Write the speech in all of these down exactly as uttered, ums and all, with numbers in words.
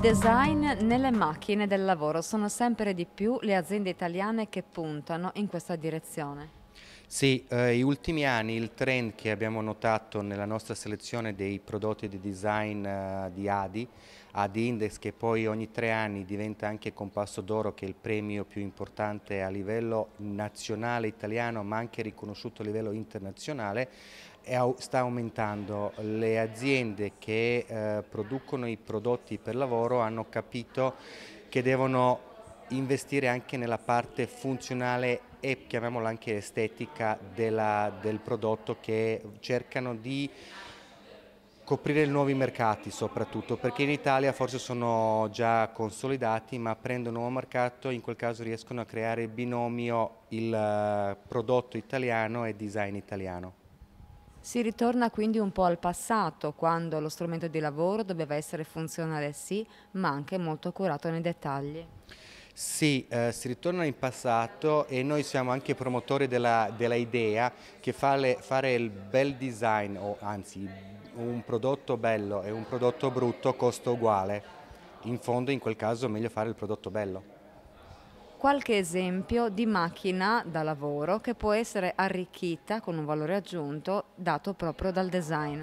design nelle macchine del lavoro. Sono sempre di più le aziende italiane che puntano in questa direzione. Sì, eh, gli ultimi anni il trend che abbiamo notato nella nostra selezione dei prodotti di design eh, di Adi, Adi Index, che poi ogni tre anni diventa anche Compasso d'oro, che è il premio più importante a livello nazionale italiano ma anche riconosciuto a livello internazionale, e sta aumentando. Le aziende che eh, producono i prodotti per lavoro hanno capito che devono investire anche nella parte funzionale e chiamiamola anche estetica della, del prodotto, che cercano di coprire nuovi mercati soprattutto, perché in Italia forse sono già consolidati ma prendono un nuovo mercato, in quel caso riescono a creare binomio il prodotto italiano e design italiano. Si ritorna quindi un po' al passato, quando lo strumento di lavoro doveva essere funzionale sì, ma anche molto curato nei dettagli. Sì, eh, si ritorna in passato e noi siamo anche promotori della, della idea che fare, fare il bel design, o anzi un prodotto bello e un prodotto brutto costa uguale. In fondo in quel caso è meglio fare il prodotto bello. Qualche esempio di macchina da lavoro che può essere arricchita con un valore aggiunto dato proprio dal design.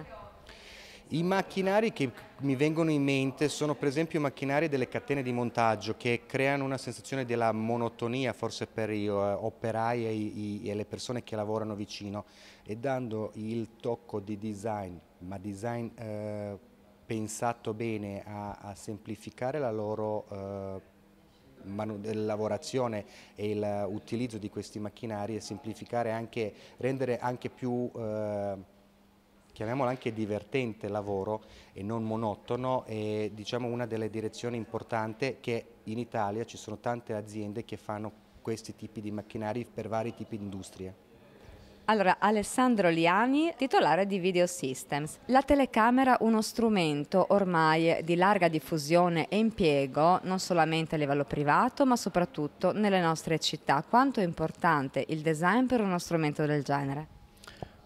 I macchinari che mi vengono in mente sono per esempio i macchinari delle catene di montaggio, che creano una sensazione della monotonia forse per gli operai e le persone che lavorano vicino, e dando il tocco di design, ma design eh, pensato bene a, a semplificare la loro eh, lavorazione e l'utilizzo di questi macchinari, e semplificare anche, rendere anche più... Eh, chiamiamolo anche divertente lavoro e non monotono, è diciamo una delle direzioni importanti, che in Italia ci sono tante aziende che fanno questi tipi di macchinari per vari tipi di industrie. Allora, Alessandro Liani, titolare di Video Systems. La telecamera, uno strumento ormai di larga diffusione e impiego, non solamente a livello privato, ma soprattutto nelle nostre città. Quanto è importante il design per uno strumento del genere?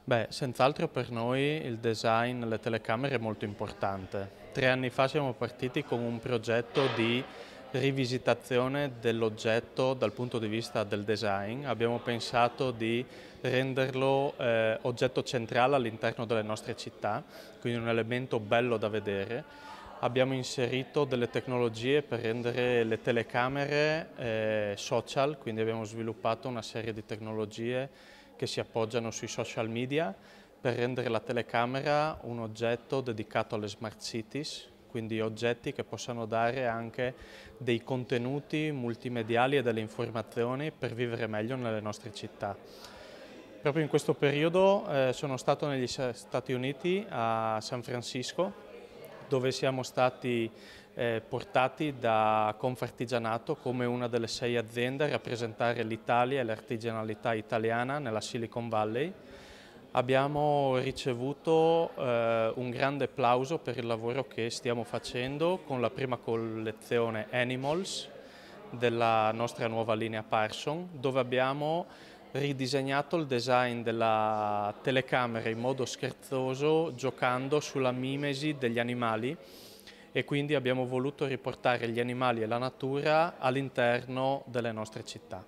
Beh, senz'altro per noi il design delle telecamere è molto importante. Tre anni fa siamo partiti con un progetto di rivisitazione dell'oggetto dal punto di vista del design. Abbiamo pensato di renderlo eh, oggetto centrale all'interno delle nostre città, quindi un elemento bello da vedere. Abbiamo inserito delle tecnologie per rendere le telecamere eh, social, quindi abbiamo sviluppato una serie di tecnologie che si appoggiano sui social media per rendere la telecamera un oggetto dedicato alle smart cities, quindi oggetti che possano dare anche dei contenuti multimediali e delle informazioni per vivere meglio nelle nostre città. Proprio in questo periodo eh, sono stato negli Stati Uniti, a San Francisco, dove siamo stati eh, portati da Confartigianato come una delle sei aziende a rappresentare l'Italia e l'artigianalità italiana nella Silicon Valley. Abbiamo ricevuto eh, un grande applauso per il lavoro che stiamo facendo con la prima collezione Animals della nostra nuova linea Parson, dove abbiamo ridisegnato il design della telecamera in modo scherzoso, giocando sulla mimesi degli animali, e quindi abbiamo voluto riportare gli animali e la natura all'interno delle nostre città.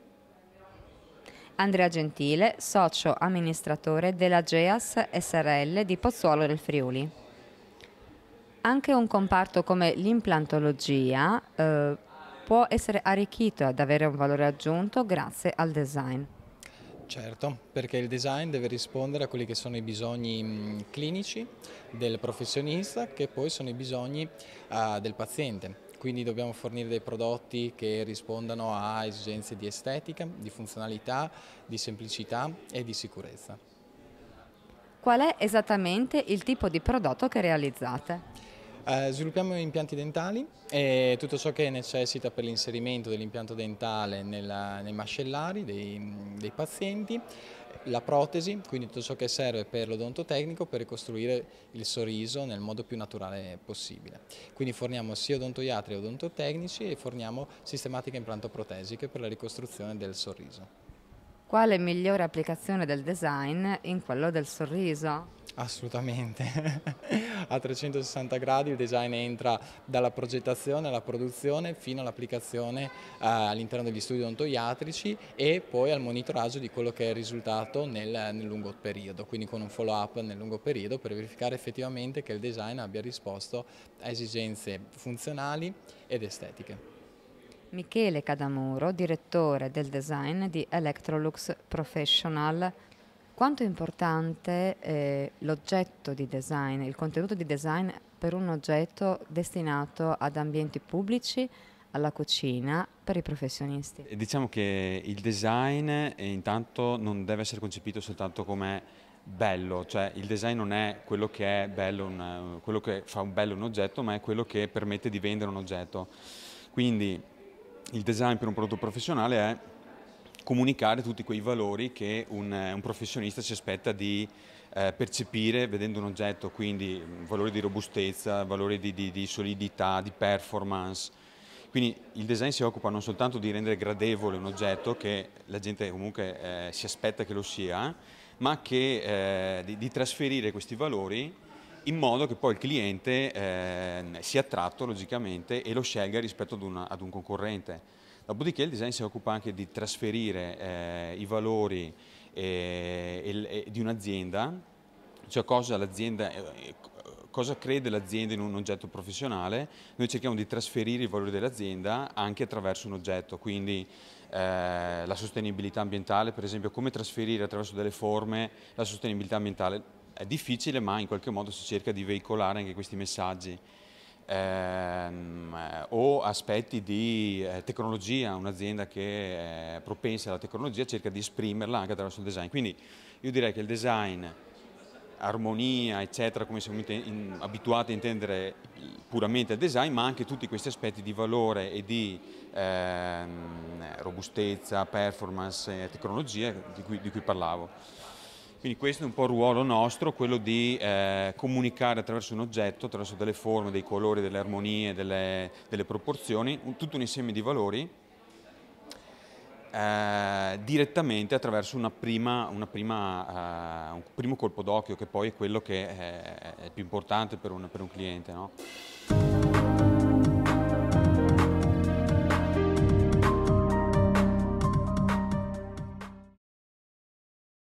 Andrea Gentile, socio amministratore della GEAS S R L di Pozzuolo del Friuli. Anche un comparto come l'implantologia eh, può essere arricchito ad avere un valore aggiunto grazie al design. Certo, perché il design deve rispondere a quelli che sono i bisogni clinici del professionista, che poi sono i bisogni uh, del paziente. Quindi dobbiamo fornire dei prodotti che rispondano a esigenze di estetica, di funzionalità, di semplicità e di sicurezza. Qual è esattamente il tipo di prodotto che realizzate? Uh, sviluppiamo impianti dentali e tutto ciò che necessita per l'inserimento dell'impianto dentale nella, nei mascellari dei, dei pazienti, la protesi, quindi tutto ciò che serve per l'odontotecnico per ricostruire il sorriso nel modo più naturale possibile. Quindi forniamo sia odontoiatri che odontotecnici, e forniamo sistematiche implantoprotesiche per la ricostruzione del sorriso. Quale migliore applicazione del design in quello del sorriso? Assolutamente, a trecentosessanta gradi il design entra dalla progettazione alla produzione fino all'applicazione eh, all'interno degli studi odontoiatrici e poi al monitoraggio di quello che è il risultato nel, nel lungo periodo, quindi con un follow up nel lungo periodo per verificare effettivamente che il design abbia risposto a esigenze funzionali ed estetiche. Michele Cadamuro, direttore del design di Electrolux Professional. Quanto è importante eh, l'oggetto di design, il contenuto di design per un oggetto destinato ad ambienti pubblici, alla cucina, per i professionisti? Diciamo che il design eh, intanto non deve essere concepito soltanto come bello, cioè il design non è quello che, è bello un, quello che fa un bello un oggetto, ma è quello che permette di vendere un oggetto. Quindi il design per un prodotto professionale è comunicare tutti quei valori che un, un professionista si aspetta di eh, percepire vedendo un oggetto, quindi valori di robustezza, valori di, di, di solidità, di performance. Quindi il design si occupa non soltanto di rendere gradevole un oggetto, che la gente comunque eh, si aspetta che lo sia, ma che, eh, di, di trasferire questi valori in modo che poi il cliente eh, sia attratto logicamente e lo scelga rispetto ad, una, ad un concorrente. Dopodiché il design si occupa anche di trasferire eh, i valori eh, eh, di un'azienda, cioè cosa, l'azienda, eh, cosa crede l'azienda in un oggetto professionale. Noi cerchiamo di trasferire i valori dell'azienda anche attraverso un oggetto, quindi eh, la sostenibilità ambientale, per esempio, come trasferire attraverso delle forme la sostenibilità ambientale. È difficile, ma in qualche modo si cerca di veicolare anche questi messaggi. Ehm, o aspetti di eh, tecnologia, un'azienda che eh, propensa alla tecnologia cerca di esprimerla anche attraverso il design. Quindi io direi che il design, armonia eccetera, come siamo in, in, abituati a intendere puramente il design, ma anche tutti questi aspetti di valore e di eh, robustezza, performance, tecnologia di cui, di cui parlavo. Quindi questo è un po' il ruolo nostro, quello di eh, comunicare attraverso un oggetto, attraverso delle forme, dei colori, delle armonie, delle, delle proporzioni, un, tutto un insieme di valori eh, direttamente attraverso una prima, una prima, eh, un primo colpo d'occhio, che poi è quello che è, è più importante per un, per un cliente, no?